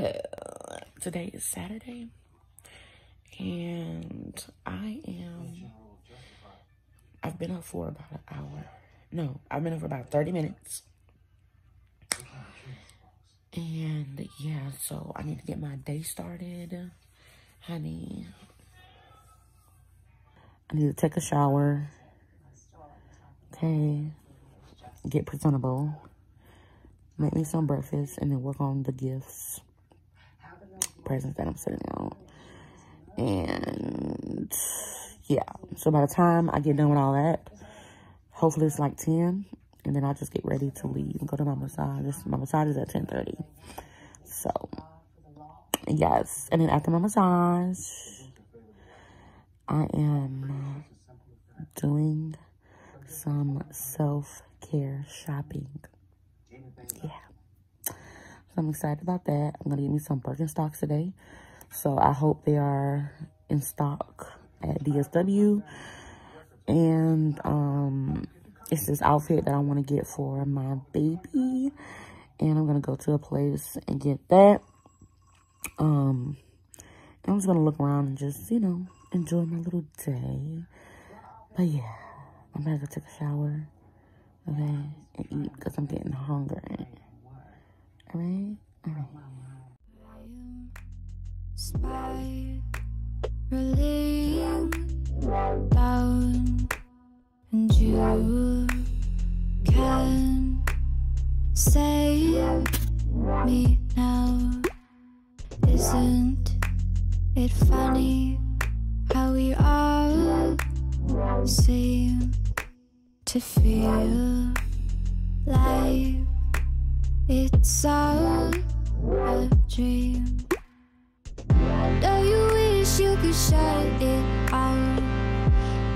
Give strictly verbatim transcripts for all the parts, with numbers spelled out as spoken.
but today is Saturday and I am, I've been up for about an hour. No, I've been up for about thirty minutes. And yeah, so I need to get my day started, honey. I need to take a shower. Okay. Get presentable. Make me some breakfast and then work on the gifts, presents that I'm sending out. And yeah, so by the time I get done with all that, hopefully it's like ten, and then I'll just get ready to leave and go to my massage. This, my massage is at ten thirty. So, yes. And then after my massage, I am doing some self-care shopping. Yeah. So I'm excited about that. I'm going to get me some Birkenstocks today. So I hope they are in stock at D S W. And um, it's this outfit that I want to get for my baby. And I'm going to go to a place and get that. Um, I'm just going to look around and just, you know, enjoy my little day. But yeah, I'm going to go take a shower. Okay, and eat because I'm getting hungry. Alright? Alright. Spiraling down, and you can save me now. Isn't it funny how we all seem to feel like it's all a dream? Do you wish you could shut it out?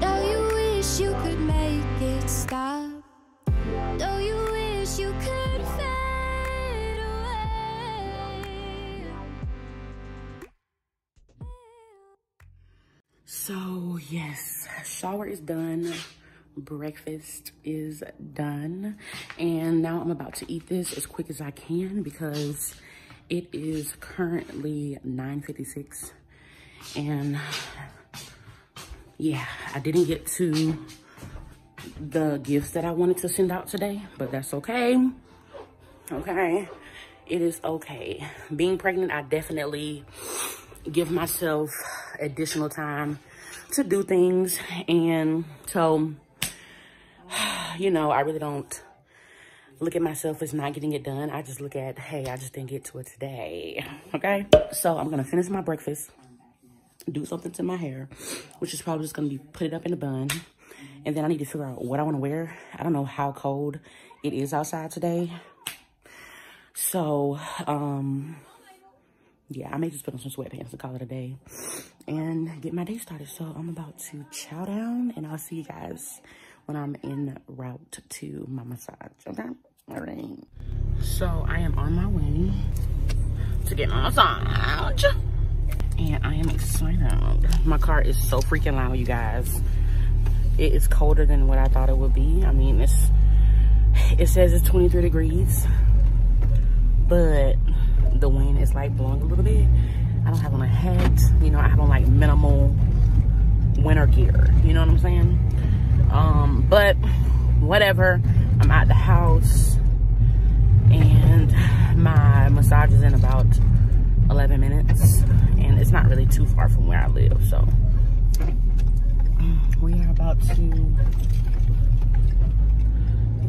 Do you wish you could make it stop? Do you wish you could fade away? So yes, shower is done. Breakfast is done, and now I'm about to eat this as quick as I can because it is currently nine fifty-six, and yeah, I didn't get to the gifts that I wanted to send out today, but that's okay. Okay, it is okay. Being pregnant, I definitely give myself additional time to do things, and so you know, I really don't look at myself as not getting it done. I just look at, hey, I just didn't get to it today, okay? So I'm going to finish my breakfast, do something to my hair, which is probably just going to be put it up in a bun. And then I need to figure out what I want to wear. I don't know how cold it is outside today. So, um, yeah, I may just put on some sweatpants and call it a day and get my day started. So I'm about to chow down, and I'll see you guys when I'm en route to my massage, okay? All right. So I am on my way to get my massage, and I am excited. My car is so freaking loud, you guys. It is colder than what I thought it would be. I mean, it's, it says it's twenty-three degrees, but the wind is like blowing a little bit. I don't have on a hat. You know, I have on like minimal winter gear. You know what I'm saying? Um, but whatever, I'm at the house and my massage is in about eleven minutes, and it's not really too far from where I live. So we are about to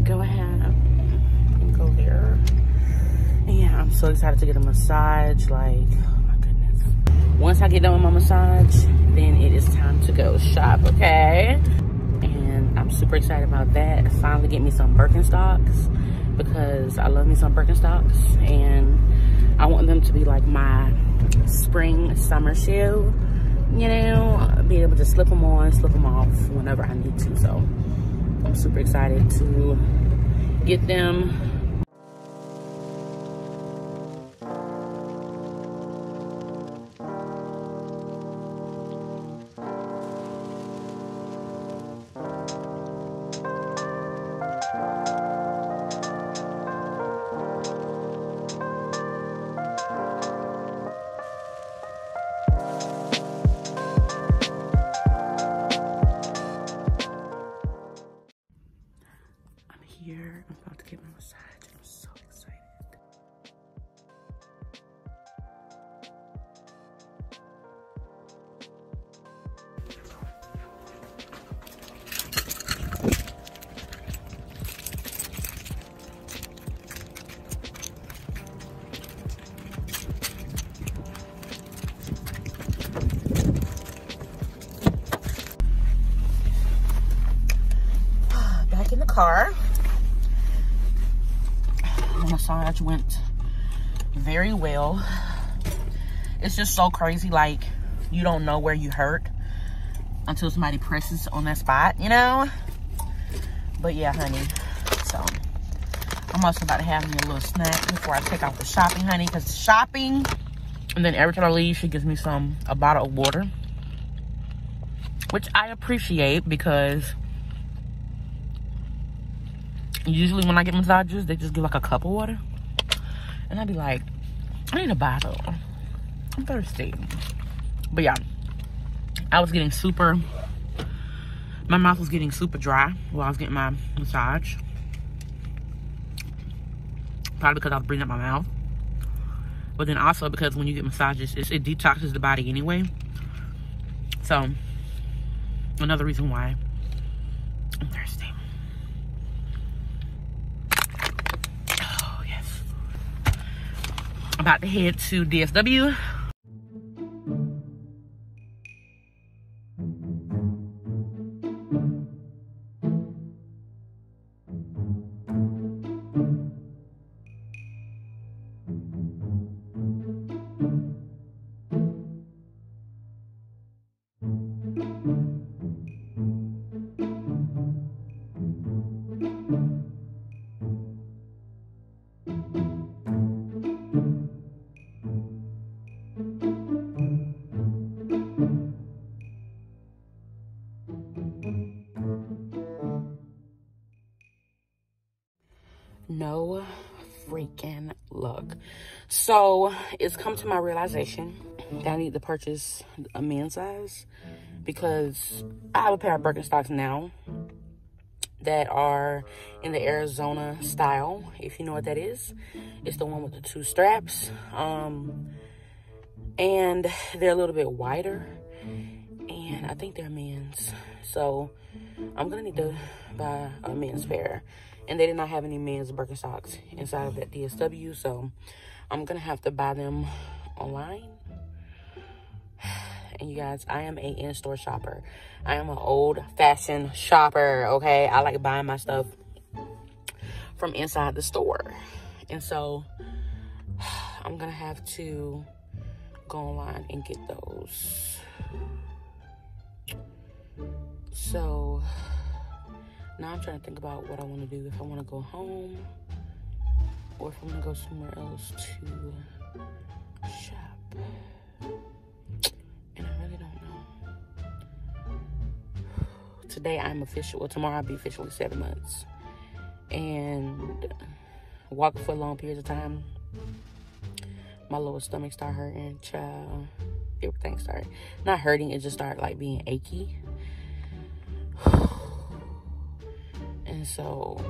go ahead and go there. And yeah, I'm so excited to get a massage. Like, oh my goodness. Once I get done with my massage, then it is time to go shop, okay? I'm super excited about that. Finally get me some Birkenstocks because I love me some Birkenstocks, and I want them to be like my spring summer shoe, you know, be able to slip them on, slip them off whenever I need to. So I'm super excited to get them. here. I'm about to get my massage. I'm so excited. Car. The massage went very well. It's just so crazy, like you don't know where you hurt until somebody presses on that spot, you know? But yeah, honey, so I'm also about to have me a little snack before I take out the shopping, honey, because shopping, and then every time I leave she gives me some a bottle of water, which I appreciate because usually when I get massages, they just give like a cup of water. And I'd be like, I need a bottle. I'm thirsty. But yeah, I was getting super, my mouth was getting super dry while I was getting my massage. Probably because I was bringing up my mouth. But then also because when you get massages, it's, it detoxes the body anyway. So, another reason why I'm thirsty. About to head to D S W. No freaking luck. So it's come to my realization that I need to purchase a men's size because I have a pair of Birkenstocks now that are in the Arizona style, if you know what that is. It's the one with the two straps, um and they're a little bit wider, and I think they're men's, so I'm gonna need to buy a men's pair. And they did not have any men's Birkenstocks inside of that D S W. So I'm going to have to buy them online. And you guys, I am a in-store shopper. I am an old-fashioned shopper, okay? I like buying my stuff from inside the store. And so I'm going to have to go online and get those. So... now I'm trying to think about what I want to do, if I want to go home or if I'm going to go somewhere else to shop. And I really don't know. Today I'm official, well tomorrow I'll be officially seven months. And walking for long periods of time, my lower stomach started hurting, child. Everything started, not hurting, it just started like being achy. So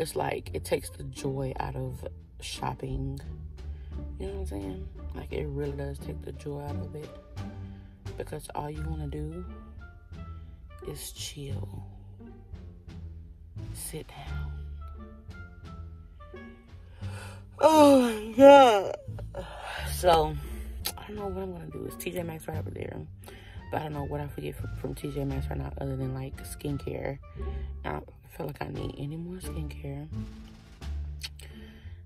it's like it takes the joy out of shopping, you know what I'm saying? Like it really does take the joy out of it, because all you want to do is chill, sit down. Oh my god. So I don't know what I'm gonna do. It's T J Maxx right over there. But I don't know what I forget from, from T J Maxx right now, other than like skincare. I don't feel like I need any more skincare.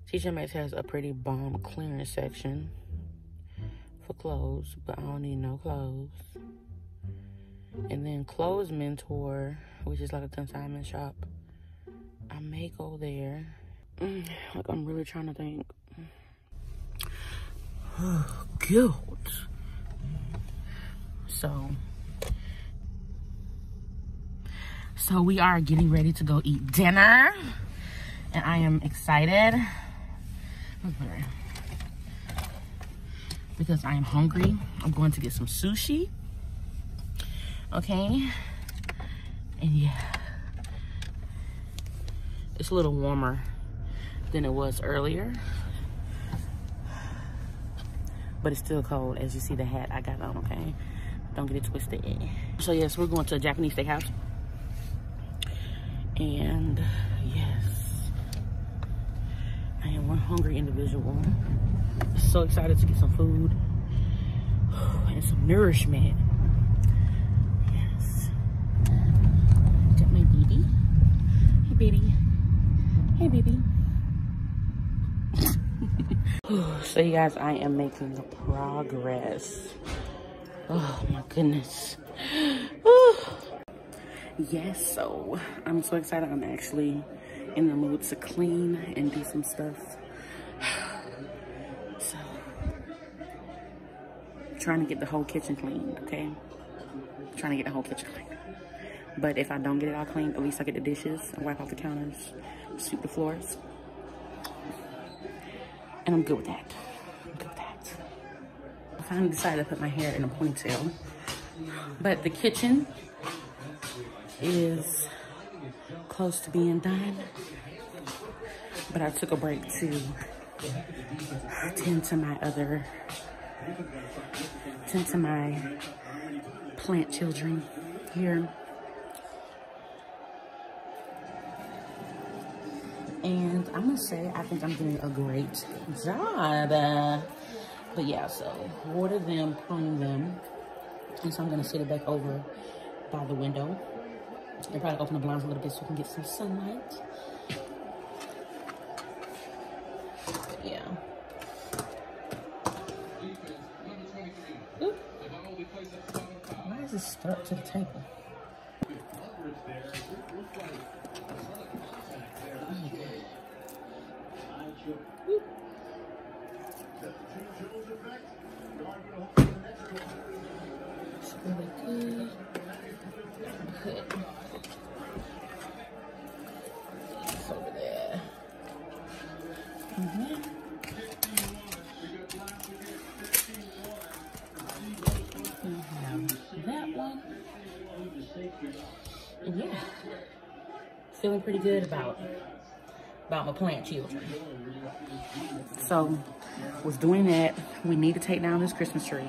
T J Maxx has a pretty bomb clearance section for clothes, but I don't need no clothes. And then Clothes Mentor, which is like a consignment shop, I may go there. Mm, like I'm really trying to think. Oh, God. So, so we are getting ready to go eat dinner, and I am excited because I am hungry. I'm going to get some sushi, okay? And yeah, it's a little warmer than it was earlier, but it's still cold. As you see the hat I got on, okay? Don't get it twisted. So yes, we're going to a Japanese steakhouse. And yes, I am one hungry individual. So excited to get some food and some nourishment. Yes. Got my baby. Hey baby. Hey baby. So you guys, I am making progress. Oh my goodness. Yes, so I'm so excited. I'm actually in the mood to clean and do some stuff. So trying to get the whole kitchen cleaned, okay? Trying to get the whole kitchen cleaned. But if I don't get it all cleaned, at least I get the dishes and wipe off the counters, sweep the floors. And I'm good with that. I'm good with that. I finally decided to put my hair in a ponytail. But the kitchen is close to being done, but I took a break to tend to my other, tend to my plant children here. And I'm gonna say, I think I'm doing a great job. Uh, but yeah, so water them, prune them. And so I'm gonna sit it back over by the window. I'll probably open the blinds a little bit so we can get some sunlight. But yeah. Oop. Why is it stuck to the table? Oop. It's really good. Good. It's over there. Mm-hmm. We have that one. And yeah, feeling pretty good about about my plant children. So, was doing that. We need to take down this Christmas tree.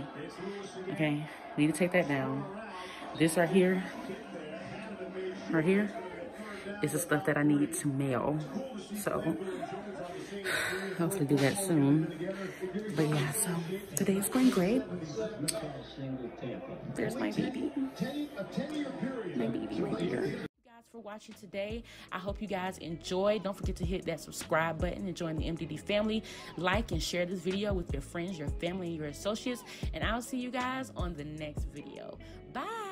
Okay, need to take that down. This right here, right here, is the stuff that I need to mail. So, hopefully do that soon. But yeah, so today's going great. There's my baby. My baby right here. For watching today. I hope you guys enjoyed. Don't forget to hit that subscribe button and join the M D D family. Like and share this video with your friends, your family, and your associates, and I'll see you guys on the next video. Bye.